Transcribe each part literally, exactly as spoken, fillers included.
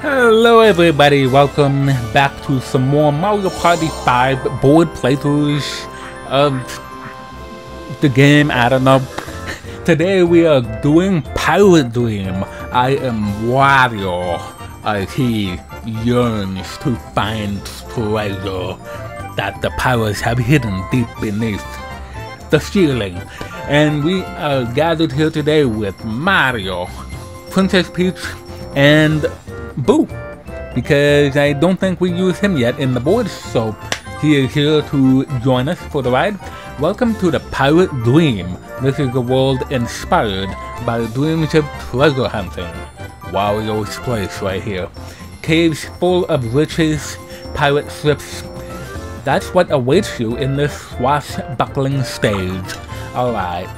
Hello everybody, welcome back to some more Mario Party five board playthroughs of the game, I don't know. Today we are doing Pirate Dream. I am Wario, as he yearns to find treasure that the pirates have hidden deep beneath the ceiling. And we are gathered here today with Mario, Princess Peach, and Boo, because I don't think we used him yet in the board, so he is here to join us for the ride. Welcome to the Pirate Dream. This is a world inspired by dreams of treasure hunting. Wario's place right here. Caves full of riches, pirate ships. That's what awaits you in this swashbuckling stage. Alright.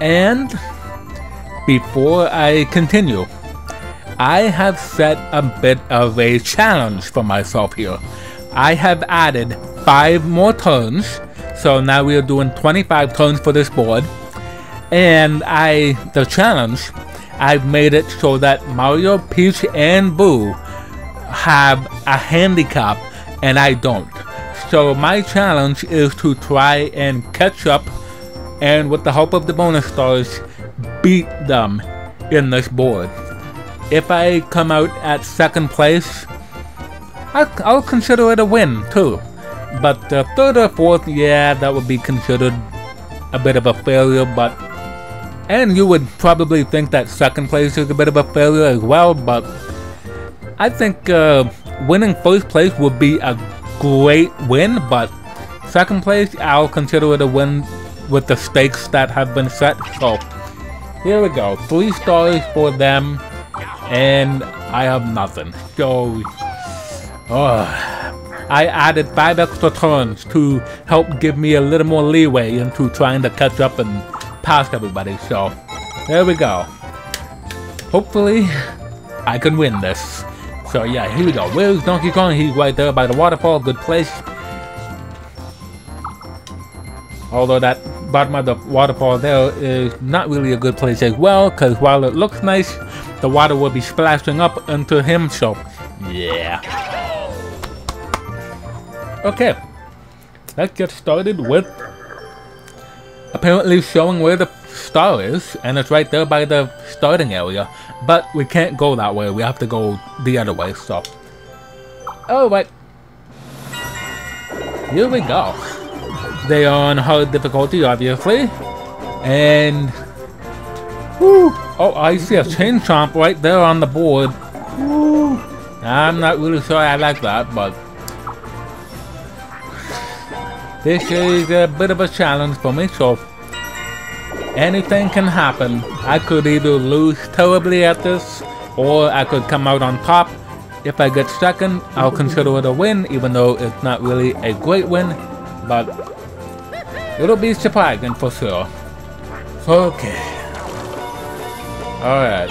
And before I continue, I have set a bit of a challenge for myself here. I have added five more turns, so now we are doing twenty-five turns for this board. And I, the challenge, I've made it so that Mario, Peach, and Boo have a handicap, and I don't. So my challenge is to try and catch up, and with the help of the bonus stars, beat them in this board. If I come out at second place, I'll, I'll consider it a win too. But the third or fourth, yeah, that would be considered a bit of a failure. But and you would probably think that second place is a bit of a failure as well. But I think uh, winning first place would be a great win. But second place, I'll consider it a win with the stakes that have been set. So here we go, three stars for them, and I have nothing. So, uh, I added five extra turns to help give me a little more leeway into trying to catch up and pass everybody. So, there we go. Hopefully, I can win this. So yeah, here we go. Where's Donkey Kong? He's right there by the waterfall, good place. Although that bottom of the waterfall there is not really a good place as well, because while it looks nice, the water will be splashing up into him, so yeah. Okay, let's get started with apparently showing where the star is, and it's right there by the starting area, but we can't go that way, we have to go the other way, so. Alright, here we go. They are on hard difficulty, obviously, and woo, oh, I see a Chain Chomp right there on the board. Woo, I'm not really sure I like that, but this is a bit of a challenge for me, so anything can happen. I could either lose terribly at this, or I could come out on top. If I get second, I'll consider it a win, even though it's not really a great win, but it'll be surprising for sure. Okay. Alright.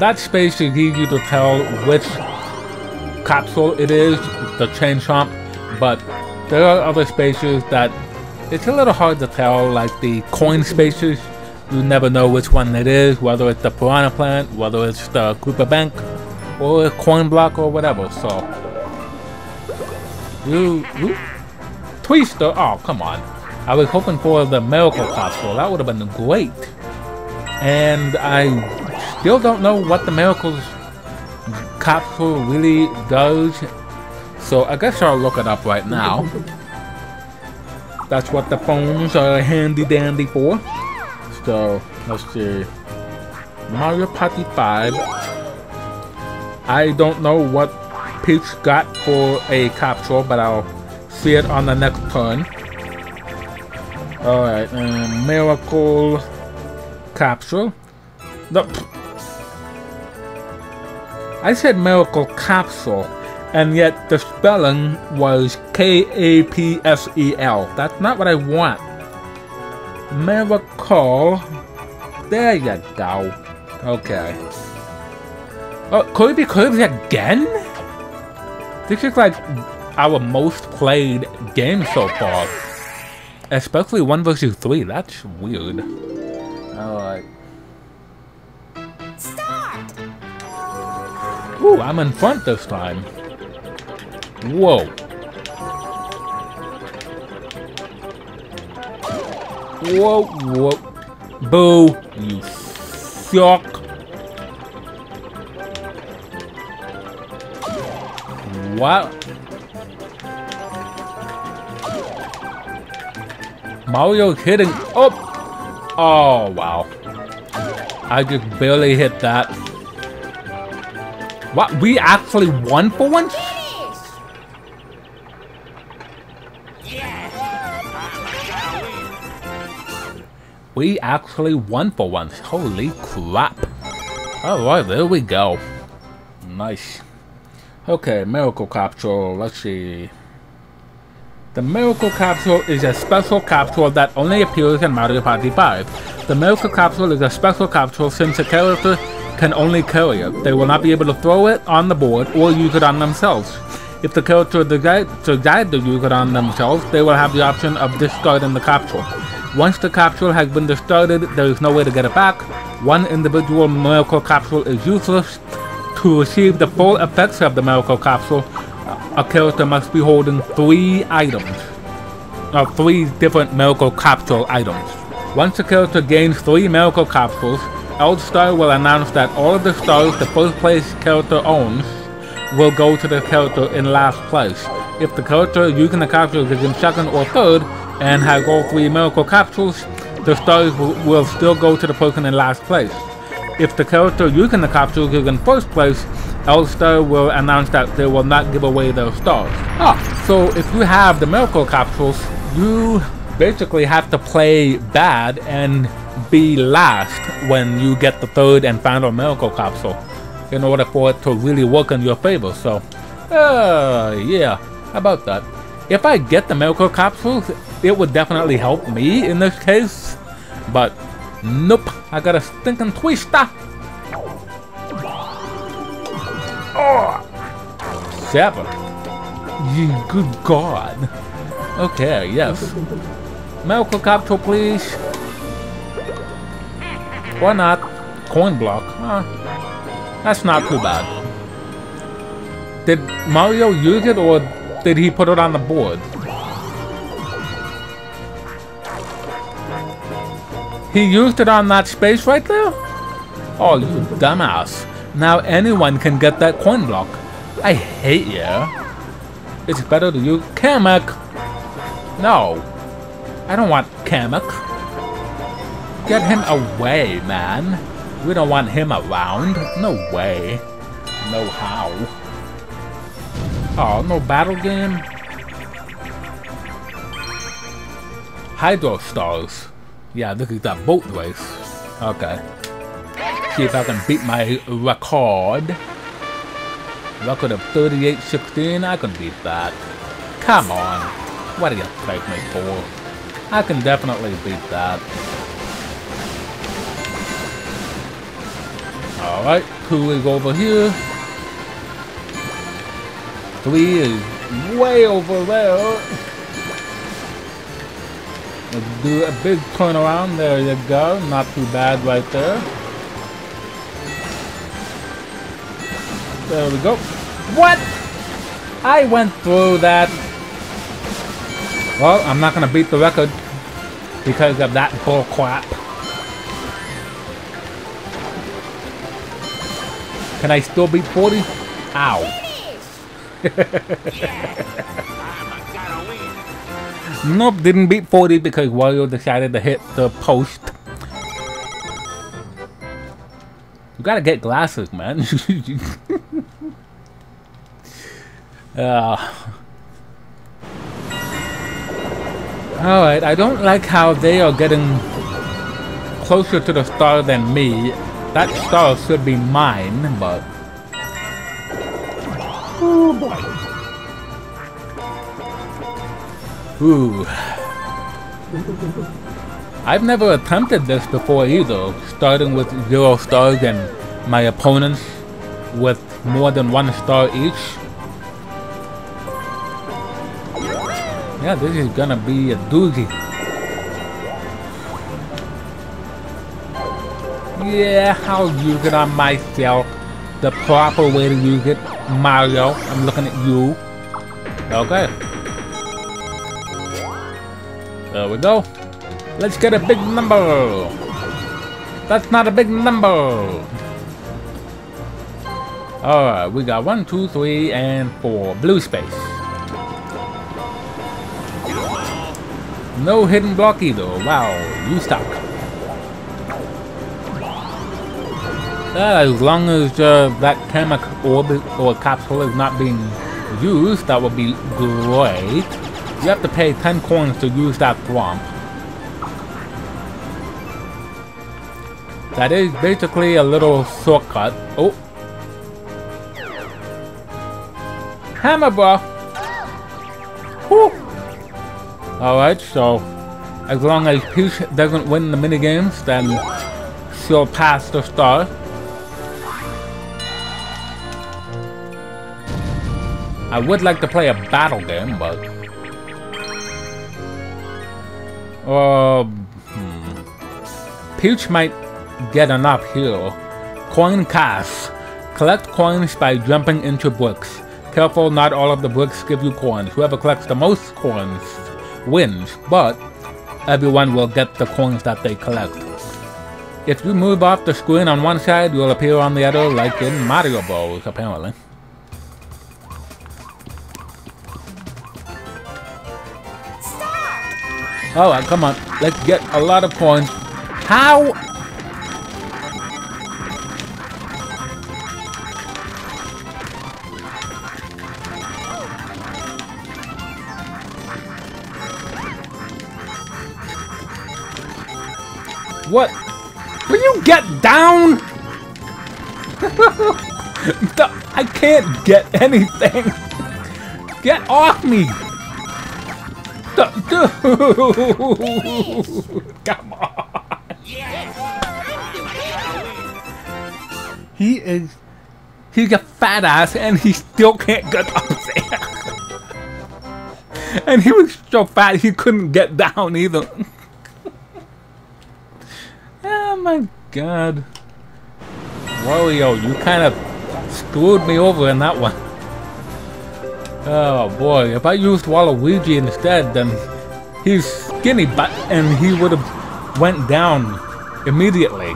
That space is easy to tell which capsule it is, the Chain Chomp, but there are other spaces that it's a little hard to tell, like the coin spaces. You never know which one it is, whether it's the Piranha Plant, whether it's the Cooper Bank, or a Coin Block, or whatever, so. You, you Twister, oh come on. I was hoping for the Miracle Capsule, that would have been great. And I still don't know what the Miracles Capsule really does, so I guess I'll look it up right now. That's what the phones are handy dandy for. So, let's see. Mario Party five. I don't know what Peach got for a capsule, but I'll see it on the next turn. Alright, um, Miracle Capsule. Nope. I said Miracle Capsule, and yet the spelling was K A P S E L. That's not what I want. Miracle. There you go. Okay. Oh, could it be Curbs again? This is like our most played game so far. Especially one versus three, that's weird. Alright. Start! Ooh, I'm in front this time. Whoa. Whoa, whoa. Boo, you suck. What? Mario's hitting up. Oh, wow. I just barely hit that. What? We actually won for once? We actually won for once. Holy crap. Alright, there we go. Nice. Okay, Miracle Capsule. Let's see. The Miracle Capsule is a special capsule that only appears in Mario Party five. The Miracle Capsule is a special capsule since a character can only carry it. They will not be able to throw it on the board or use it on themselves. If the character decides to use it on themselves, they will have the option of discarding the capsule. Once the capsule has been discarded, there is no way to get it back. One individual Miracle Capsule is useless. To receive the full effects of the Miracle Capsule, a character must be holding three items, or three different Miracle Capsule items. Once the character gains three Miracle Capsules, Elstar will announce that all of the stars the first place character owns will go to the character in last place. If the character using the capsules is in second or third and has all three Miracle Capsules, the stars will still go to the person in last place. If the character using the capsules is in first place, Elstar will announce that they will not give away their stars. Ah, so if you have the Miracle Capsules, you basically have to play bad and be last when you get the third and final Miracle Capsule in order for it to really work in your favor. So, uh, yeah, how about that? If I get the Miracle Capsules, it would definitely help me in this case, but nope, I got a stinking twister. Oh, seven. Good God. Okay, yes. Miracle Capsule, please. Why not? Coin Block. Huh? That's not too bad. Did Mario use it or did he put it on the board? He used it on that space right there? Oh, you dumbass. Now anyone can get that coin block. I hate you. It's better to use Kamek. No. I don't want Kamek. Get him away, man. We don't want him around. No way. No how. Oh, no battle game? Hydro stars. Yeah, this is that boat race. Okay. See if I can beat my record. Record of thirty-eight sixteen, I can beat that. Come on. What do you take me for? I can definitely beat that. Alright, two is over here. Three is way over there. Let's do a big turnaround. There you go. Not too bad right there. There we go. What? I went through that. Well, I'm not going to beat the record because of that bull crap. Can I still beat forty? Ow. Nope, didn't beat forty because Wario decided to hit the post. You gotta get glasses, man. uh. Alright, I don't like how they are getting closer to the star than me. That star should be mine, but... oh boy. Ooh. I've never attempted this before either, starting with zero stars and my opponents with more than one star each. Yeah, this is gonna be a doozy. yeah, I'll use it on myself. The proper way to use it, Mario. I'm looking at you. Okay. There we go. Let's get a big number. That's not a big number. Alright, we got one, two, three, and four. Blue space. No hidden block either. Wow, you stuck. Uh, as long as uh, that Kamek orb or capsule is not being used, that would be great. You have to pay ten coins to use that Thwomp. That is basically a little shortcut. Oh. Hammer Bro! Whew. Alright, so as long as Peach doesn't win the minigames, then she'll pass the star. I would like to play a battle game, but... Uh, hmm. Peach might get enough here. Coin Cast. Collect coins by jumping into bricks. Careful, not all of the bricks give you coins. Whoever collects the most coins wins, but everyone will get the coins that they collect. If you move off the screen on one side, you'll appear on the other, like in Mario Bros, apparently. Star! All right, come on. Let's get a lot of coins. How? What? Will you get down? No, I can't get anything. Get off me. Come on. He is... He's a fat ass and he still can't get up there. And he was so fat he couldn't get down either. Oh my god. Wario, you kind of screwed me over in that one. Oh boy, if I used Waluigi instead, then he's skinny but and he would have went down immediately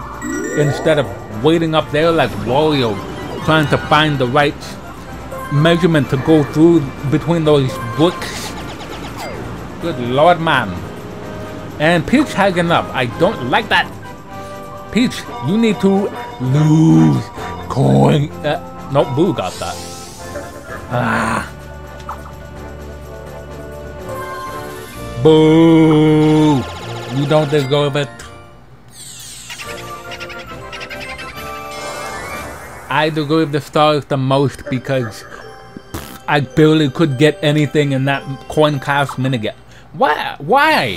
instead of waiting up there like Wario trying to find the right measurement to go through between those bricks. Good lord, man. And Peach hanging up. I don't like that. Peach, you need to lose coin. Uh, no, Boo got that. Ah. Boo! You don't deserve it. I deserve the stars the most because I barely could get anything in that coin cast minigame. Why? Why?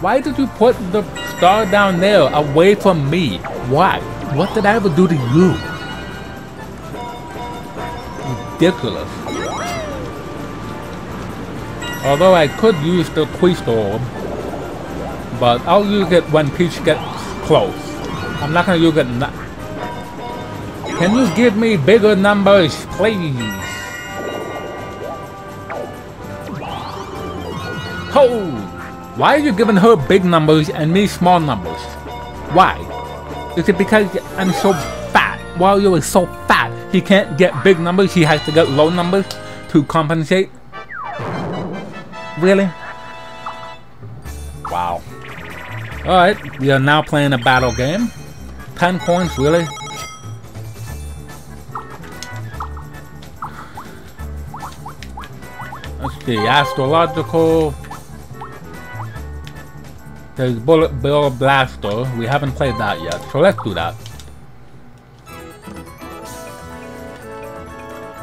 Why did you put the star down there away from me? Why? What did I ever do to you? Ridiculous. Although I could use the Chainsaw Orb, but I'll use it when Peach gets close. I'm not gonna use it now. Can you give me bigger numbers, please? Ho! Why are you giving her big numbers and me small numbers? Why? Is it because I'm so fat? Wario is so fat, he can't get big numbers, he has to get low numbers to compensate? Really? Wow. Alright, we are now playing a battle game. ten coins, really? Let's see, astrological... There's Bullet Bill Blaster. We haven't played that yet, so let's do that.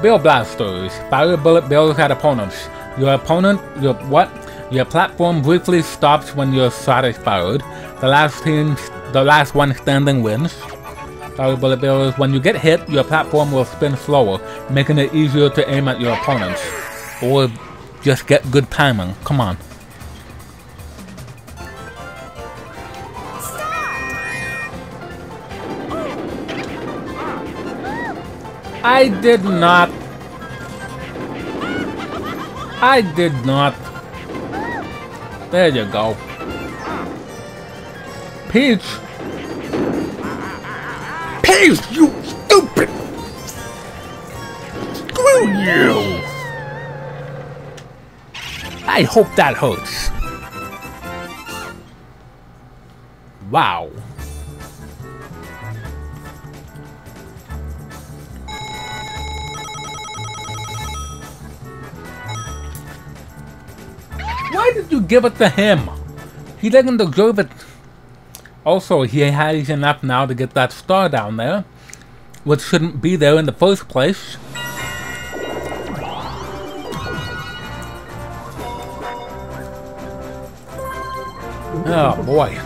Bill Blasters. Fire bullet bills at opponents. Your opponent, your what? Your platform briefly stops when you're satisfied. The last team, the last one standing wins. Fire bullet bills. When you get hit, your platform will spin slower, making it easier to aim at your opponents. Or just get good timing. Come on. I did not. I did not. There you go. Peach! Peach, you stupid! Screw you! I hope that hurts. Wow. Why did you give it to him? He doesn't deserve it. Also, he has enough now to get that star down there, which shouldn't be there in the first place. Oh boy.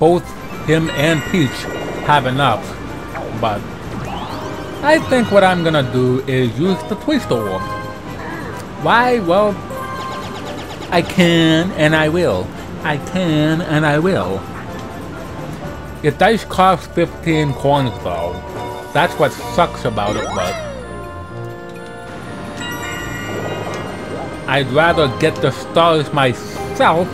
Both him and Peach have enough, but I think what I'm gonna do is use the Twister Orb. Why? Well, I can and I will. I can and I will. It does cost fifteen coins though. That's what sucks about it, but I'd rather get the stars myself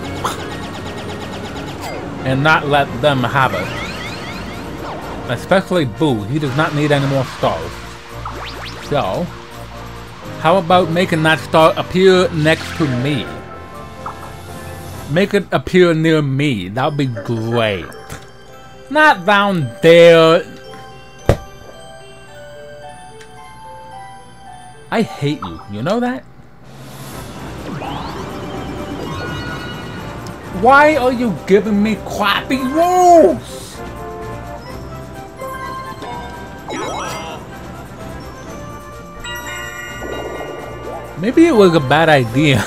and not let them have it. Especially Boo, he does not need any more stars. So, how about making that star appear next to me? Make it appear near me, that would be great. Not down there. I hate you, you know that? Why are you giving me crappy rules? Maybe it was a bad idea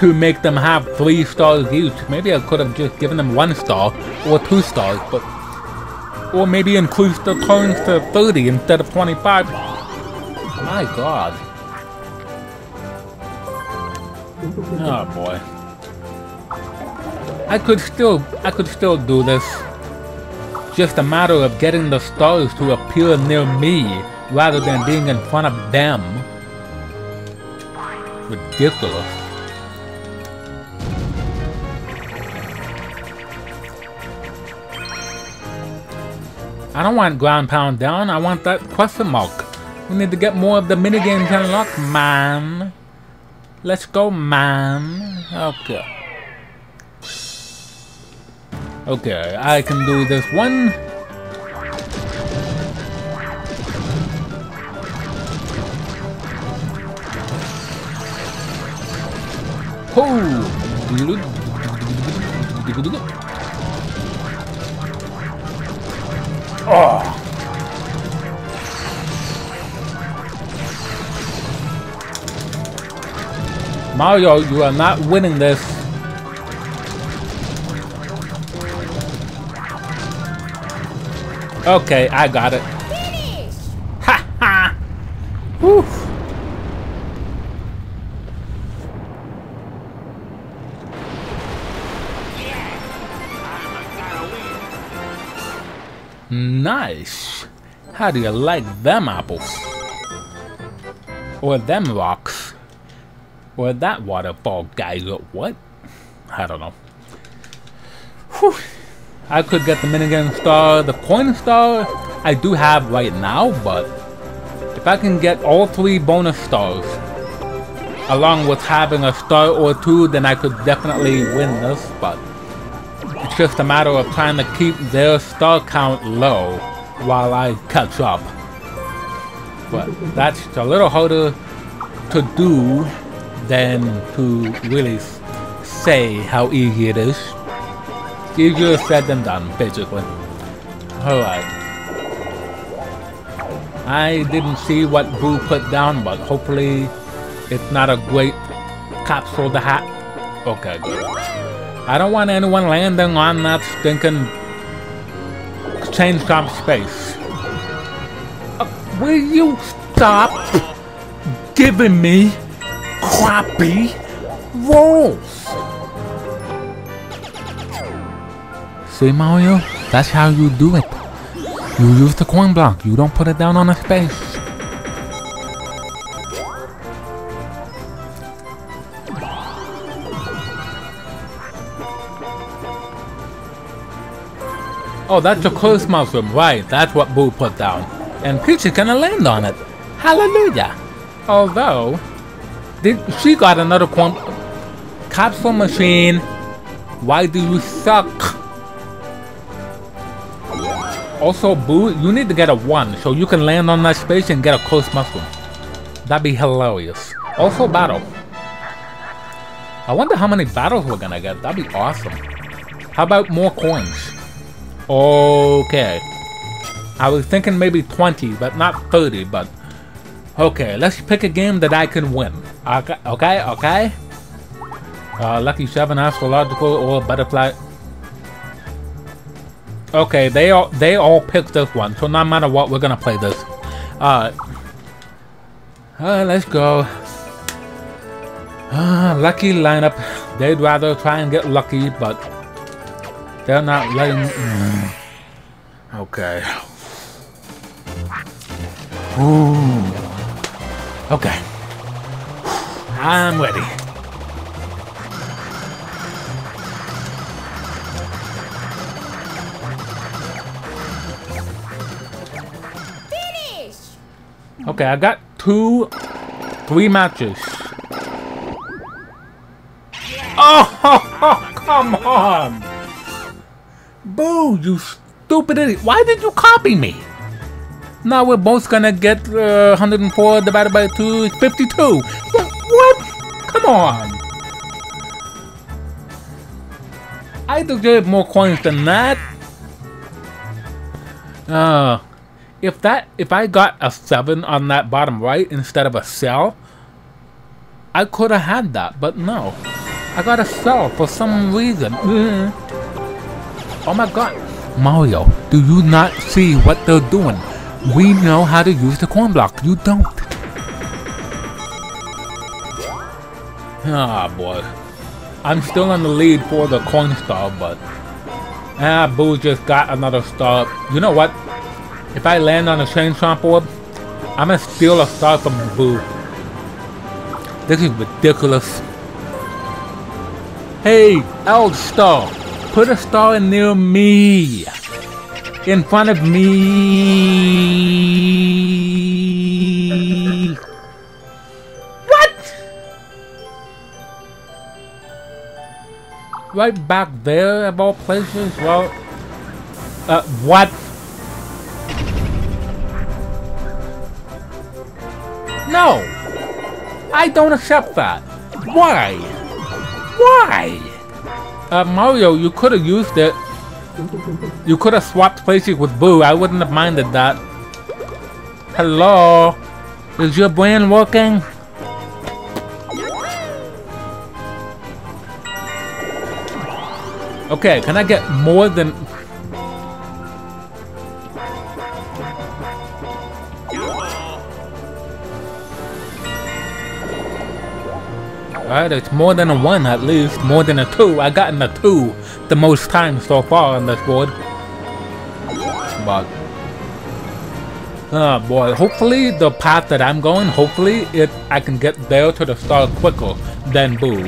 to make them have three stars each. Maybe I could have just given them one star or two stars, but or maybe increase the turns to thirty instead of twenty-five. My God! Oh boy! I could still, I could still do this. Just a matter of getting the stars to appear near me rather than being in front of them. Ridiculous. I don't want ground pound down, I want that question mark. We need to get more of the minigames unlocked, man. Let's go, man. Okay. Okay, I can do this one. Oh! Oh! Mario, you are not winning this. Okay, I got it. Finish! Ha ha! Woo! Nice! How do you like them apples? Or them rocks? Or that waterfall guy, what? I don't know. Whew. I could get the minigame star, the coin star I do have right now, but if I can get all three bonus stars, along with having a star or two, then I could definitely win this, but it's just a matter of trying to keep their star count low while I catch up. But that's a little harder to do than to really say how easy it is. Easier said than done, basically. Alright. I didn't see what Boo put down, but hopefully it's not a great capsule to have. Okay, good. I don't want anyone landing on that stinking Chain Chomp space. Uh, will you stop giving me crappy rolls. See, Mario, that's how you do it. You use the coin block, you don't put it down on a space. Oh, that's a close mushroom, right, that's what Boo put down. And Peach is gonna land on it. Hallelujah! Although, did, she got another coin capsule machine. Why do you suck? Also, Boo, you need to get a one so you can land on that space and get a close mushroom. That'd be hilarious. Also, battle. I wonder how many battles we're gonna get. That'd be awesome. How about more coins? Okay, I was thinking maybe twenty, but not thirty, but okay, let's pick a game that I can win. Okay, okay, okay. Uh, Lucky Seven, Astrological, or Butterfly. Okay, they all, they all picked this one, so no matter what, we're gonna play this. Uh, uh let's go. Uh, Lucky Lineup. They'd rather try and get lucky, but they're not letting... Mm. Okay. Ooh. Okay. I'm ready. Finish! Okay, I got two, three matches. Oh, ho, ho, come on! Boo, you stupid idiot. Why did you copy me? Now we're both gonna get uh, one hundred four divided by two, fifty-two. What? What? Come on. I deserve more coins than that. Uh, if that, if I got a seven on that bottom right instead of a cell, I could have had that, but no. I got a cell for some reason. Mm-hmm. Oh my god, Mario, do you not see what they're doing? We know how to use the coin block, you don't. Ah, boy. I'm still in the lead for the coin star, but... Ah, Boo just got another star. You know what? If I land on a Chain Chomp Orb, I'm gonna steal a star from Boo. This is ridiculous. Hey, Elstar! Put a star in near me, in front of me. What? Right back there of all places? Well, uh, what? No, I don't accept that. Why? Why? Uh, Mario, you could have used it. You could have swapped places with Boo. I wouldn't have minded that. Hello? Is your brain working? Okay, can I get more than... Alright, it's more than a one at least, more than a two. I gotten a two the most time so far on this board. But, oh boy, hopefully the path that I'm going, hopefully it I can get there to the star quicker than Boo.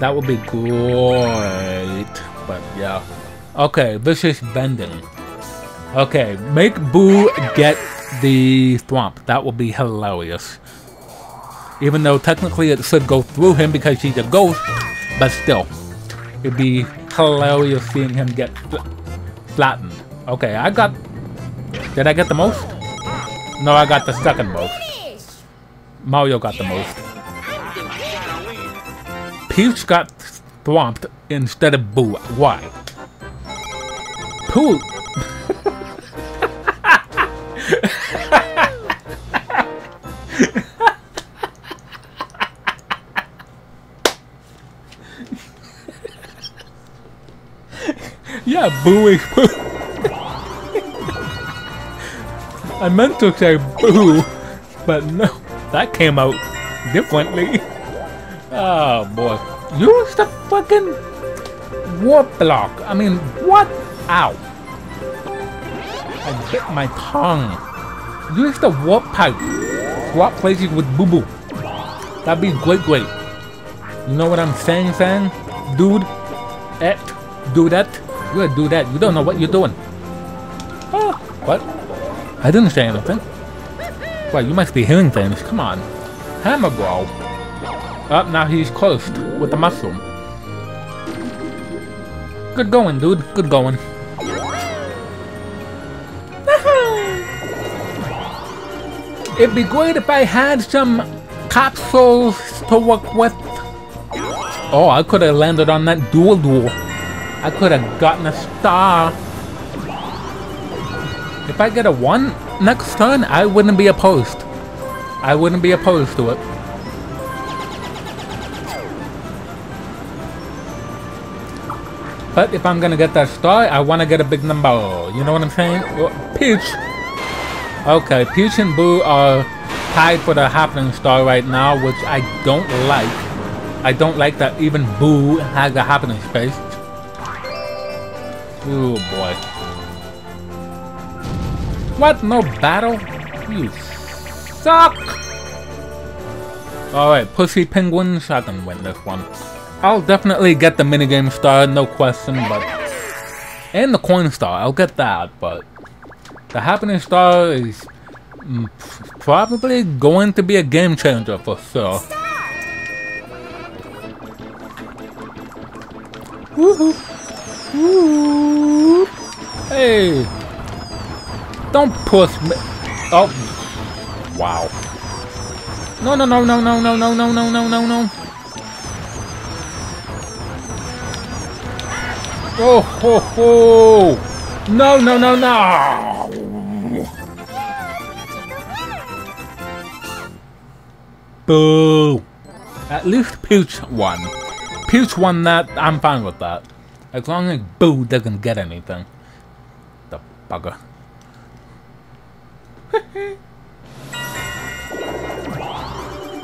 That would be great, but yeah. Okay, Vicious Bending. Okay, make Boo get the Thwomp. That would be hilarious. Even though technically it should go through him because he's a ghost, but still, it'd be hilarious seeing him get fl flattened. Okay, I got... Did I get the most? No, I got the second most. Mario got the most. Peach got thwomped instead of Boo. Why? Pooh! Yeah, Boo is Boo. I meant to say Boo, but no, that came out differently. Oh boy. Use the fucking warp block. I mean, what? Ow. I bit my tongue. Use the warp pipe. Swap places with Boo Boo. That'd be great, great. You know what I'm saying, saying? Dude, et, do that. You're a do that. You don't know what you're doing. Oh, what? I didn't say anything. Well, you must be hearing things. Come on. Hammer Bro. Up, oh, now he's cursed with the mushroom. Good going, dude. Good going. It'd be great if I had some capsules to work with. Oh, I could have landed on that dual duel. I could have gotten a star. If I get a one next turn, I wouldn't be opposed. I wouldn't be opposed to it. But if I'm gonna get that star, I wanna get a big number. You know what I'm saying? Peach! Okay, Peach and Boo are tied for the happening star right now, which I don't like. I don't like that even Boo has a happening space. Oh boy. What? No battle? You suck! Alright, Pushy Penguins, I can win this one. I'll definitely get the minigame star, no question, but... and the coin star, I'll get that, but... the happening star is probably going to be a game changer for sure. Woohoo! Woo! Hey! Don't push me! Oh! Wow! No! No! No! No! No! No! No! No! No! No! No! No! Oh! Ho! Ho! No! No! No! No! Boo! At least Peach won. Peach won that, I'm fine with that. As long as Boo doesn't get anything. The bugger.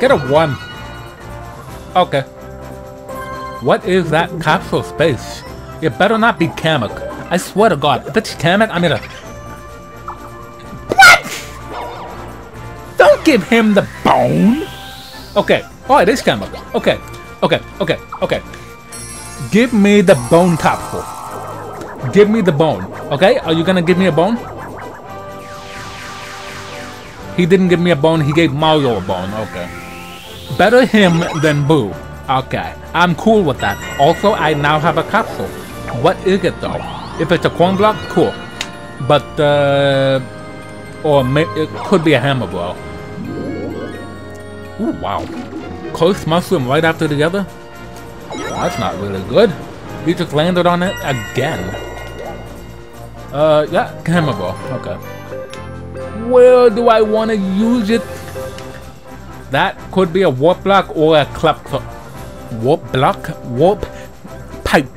Get a one. Okay. What is that capsule space? It better not be Kamek. I swear to God, if it's Kamek, I'm gonna... what? Don't give him the bone! Okay. Oh, it is Kamek. Okay. Okay. Okay. Okay. Give me the bone capsule. Give me the bone. Okay? Are you gonna give me a bone? He didn't give me a bone. He gave Mario a bone. Okay. Better him than Boo. Okay. I'm cool with that. Also, I now have a capsule. What is it though? If it's a coin block, cool. But, uh... or it could be a hammer bro. Ooh, wow. Cursed mushroom right after the other? Well, that's not really good. You just landed on it again. Uh, yeah, Hammerball. Okay. Where do I want to use it? That could be a warp block or a Klepto. Warp block? Warp pipe.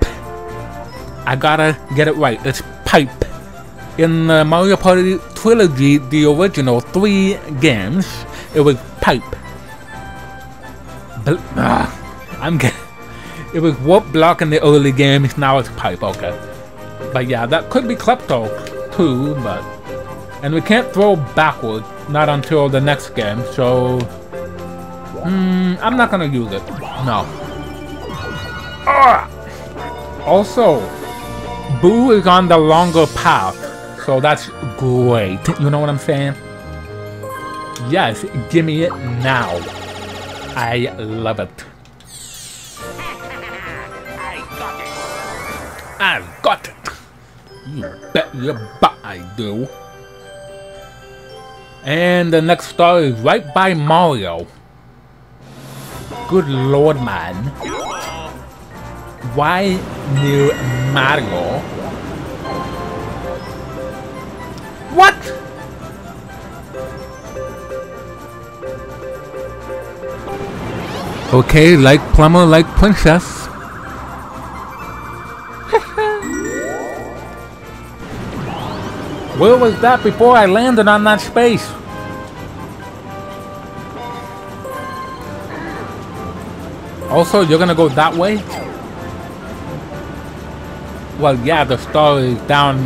I gotta get it right. It's pipe. In the Mario Party trilogy, the original three games, it was pipe. I'm getting it was warp block in the early games, now it's pipe, okay. But yeah, that could be Klepto too, but and we can't throw backwards, not until the next game, so mm, I'm not gonna use it. No. Ugh! Also, Boo is on the longer path, so that's great. You know what I'm saying? Yes, give me it now. I love it. I got it. I've got it. You bet your butt I do. And the next star is right by Mario. Good lord, man. Why near Mario? What? Okay, like plumber, like princess. Where was that before I landed on that space? Also, you're gonna go that way? Well, yeah, the star is down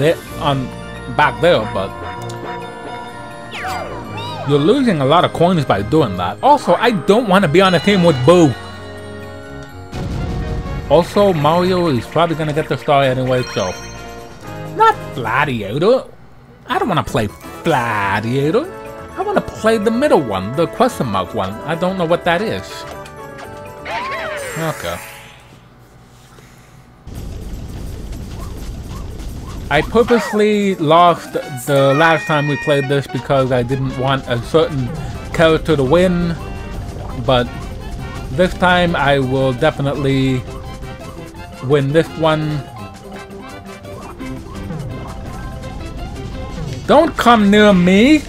there, on back there, but you're losing a lot of coins by doing that. Also, I don't want to be on a team with Boo. Also, Mario is probably gonna get the star anyway, so not Gladiator. I don't want to play Gladiator. I want to play the middle one, the question mark one. I don't know what that is. Okay. I purposely lost the last time we played this because I didn't want a certain character to win, but this time I will definitely win this one. Don't come near me!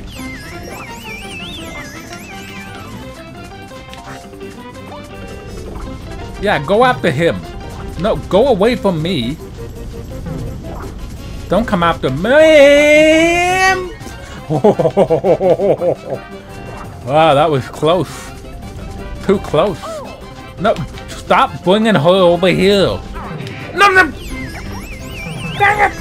Yeah, go after him. No, go away from me. Don't come after me! Wow, that was close. Too close. No, stop bringing her over here. No, no! Dang it!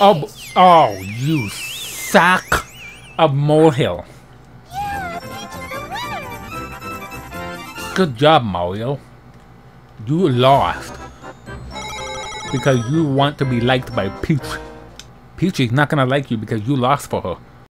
Oh, oh, you sack of molehill. Good job, Mario. You lost. Because you want to be liked by Peach. Peach is not gonna like you because you lost for her.